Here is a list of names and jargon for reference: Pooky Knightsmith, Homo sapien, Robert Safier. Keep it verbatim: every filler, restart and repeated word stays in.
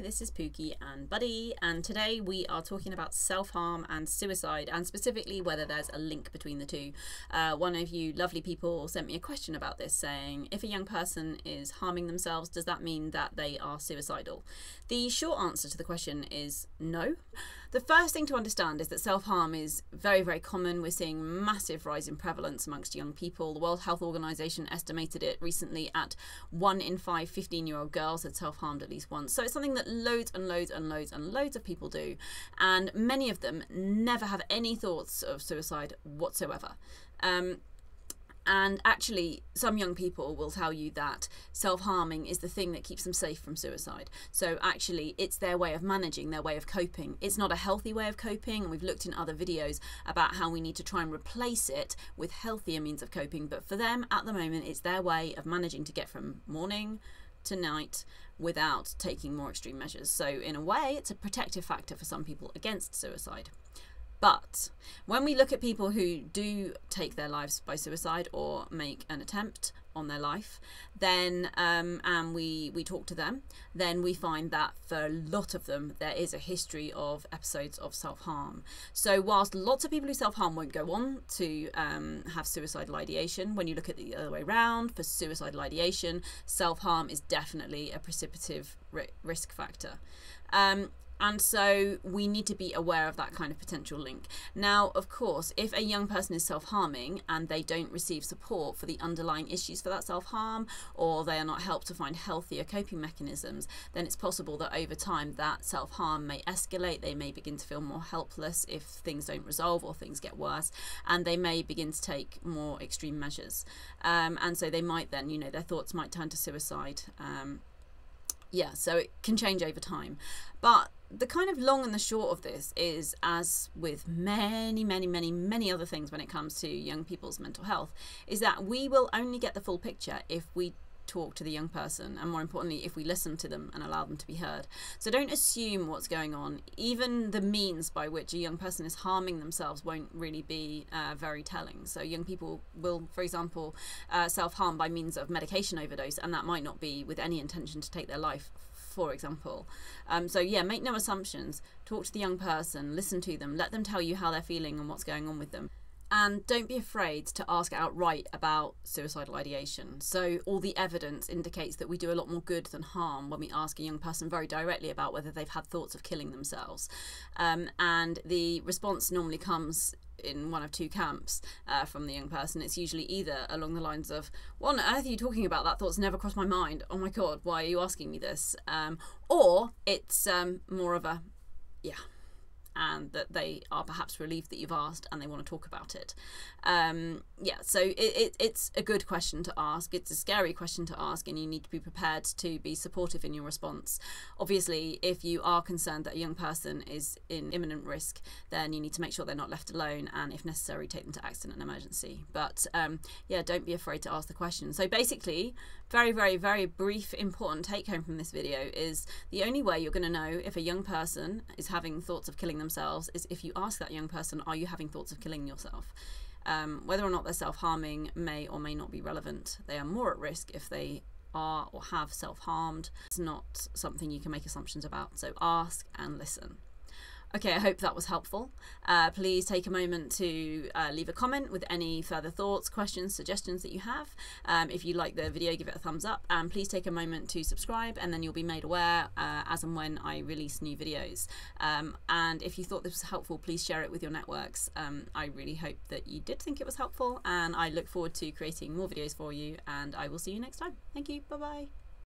Hi, this is Pooky and Buddy, and today we are talking about self-harm and suicide, and specifically whether there's a link between the two. Uh, one of you lovely people sent me a question about this, saying if a young person is harming themselves, does that mean that they are suicidal? The short answer to the question is no. The first thing to understand is that self-harm is very, very common. We're seeing massive rise in prevalence amongst young people. The World Health Organization estimated it recently at one in five fifteen-year-old girls had self-harmed at least once. So it's something that loads and loads and loads and loads of people do, and many of them never have any thoughts of suicide whatsoever. Um, and actually, some young people will tell you that self-harming is the thing that keeps them safe from suicide. So actually, it's their way of managing, their way of coping. It's not a healthy way of coping, and we've looked in other videos about how we need to try and replace it with healthier means of coping. But for them, at the moment, it's their way of managing to get from morning to night without taking more extreme measures. So in a way, it's a protective factor for some people against suicide. But when we look at people who do take their lives by suicide or make an attempt on their life, then um, and we, we talk to them, then we find that for a lot of them, there is a history of episodes of self-harm. So whilst lots of people who self-harm won't go on to um, have suicidal ideation, when you look at the other way around, for suicidal ideation, self-harm is definitely a precipitative ri risk factor. Um, And so we need to be aware of that kind of potential link. Now, of course, if a young person is self-harming and they don't receive support for the underlying issues for that self-harm, or they are not helped to find healthier coping mechanisms, then it's possible that over time that self-harm may escalate. They may begin to feel more helpless if things don't resolve or things get worse, and they may begin to take more extreme measures. Um, and so they might then, you know, their thoughts might turn to suicide. Um, yeah, so it can change over time. But the kind of long and the short of this is, as with many, many, many, many other things when it comes to young people's mental health, is that we will only get the full picture if we talk to the young person, and more importantly, if we listen to them and allow them to be heard. So don't assume what's going on. Even the means by which a young person is harming themselves won't really be uh, very telling. So young people will, for example, uh, self-harm by means of medication overdose, and that might not be with any intention to take their life, for example. Um, so yeah, make no assumptions. Talk to the young person, listen to them, let them tell you how they're feeling and what's going on with them. And don't be afraid to ask outright about suicidal ideation. So all the evidence indicates that we do a lot more good than harm when we ask a young person very directly about whether they've had thoughts of killing themselves. Um, and the response normally comes in one of two camps uh, from the young person. It's usually either along the lines of, what on earth are you talking about? That thought's never crossed my mind. Oh my God, why are you asking me this? Um, or it's um, more of a, yeah. And that they are perhaps relieved that you've asked and they want to talk about it. Um, yeah, so it, it, it's a good question to ask. It's a scary question to ask, and you need to be prepared to be supportive in your response. Obviously, if you are concerned that a young person is in imminent risk, then you need to make sure they're not left alone, and if necessary, take them to accident and emergency. But um, yeah, don't be afraid to ask the question. So basically, very, very, very brief, important take home from this video is the only way you're going to know if a young person is having thoughts of killing themselves is if you ask that young person, are you having thoughts of killing yourself? Um, whether or not they're self-harming may or may not be relevant. They are more at risk if they are or have self-harmed. It's not something you can make assumptions about, so ask and listen. Okay, I hope that was helpful. Uh, please take a moment to uh, leave a comment with any further thoughts, questions, suggestions that you have. Um, if you like the video, give it a thumbs up, and please take a moment to subscribe, and then you'll be made aware uh, as and when I release new videos. Um, and if you thought this was helpful, please share it with your networks. Um, I really hope that you did think it was helpful, and I look forward to creating more videos for you, and I will see you next time. Thank you, bye-bye.